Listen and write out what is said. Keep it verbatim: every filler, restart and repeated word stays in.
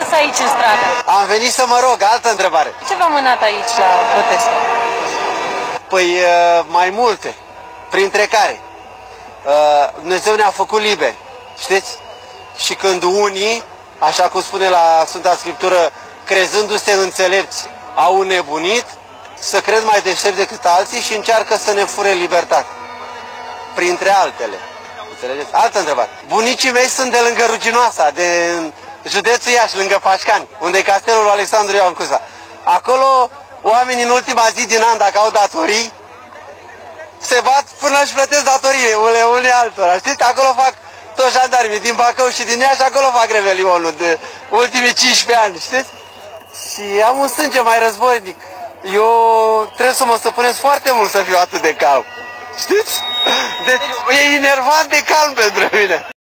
adus aici în stradă? Am venit să mă rog, altă întrebare. Ce v-a mânat aici la protest? Păi mai multe, printre care Dumnezeu ne-a făcut liberi, știți? Și când unii, așa cum spune la Sfânta Scriptură, crezându-se înțelepți, au nebunit, să cred mai deștept decât alții și încearcă să ne fure libertate. Printre altele. Înțelegeți? Altă întrebare. Bunicii mei sunt de lângă Ruginoasa, de județul Iași, lângă Pașcani, unde e castelul lui Alexandru Ioan Cuza. Acolo, oamenii în ultima zi din an, dacă au datorii, se bat până își plătesc datoriile unele, unele altora. Știți? Acolo fac toți jandarmii din Bacău și din Iași, acolo fac revelionul de ultimii cincisprezece ani, știți? Și am un sânge mai războinic. Eu trebuie să mă stăpânesc foarte mult să fiu atât de calm. Știți? Deci e enervant de calm pentru mine.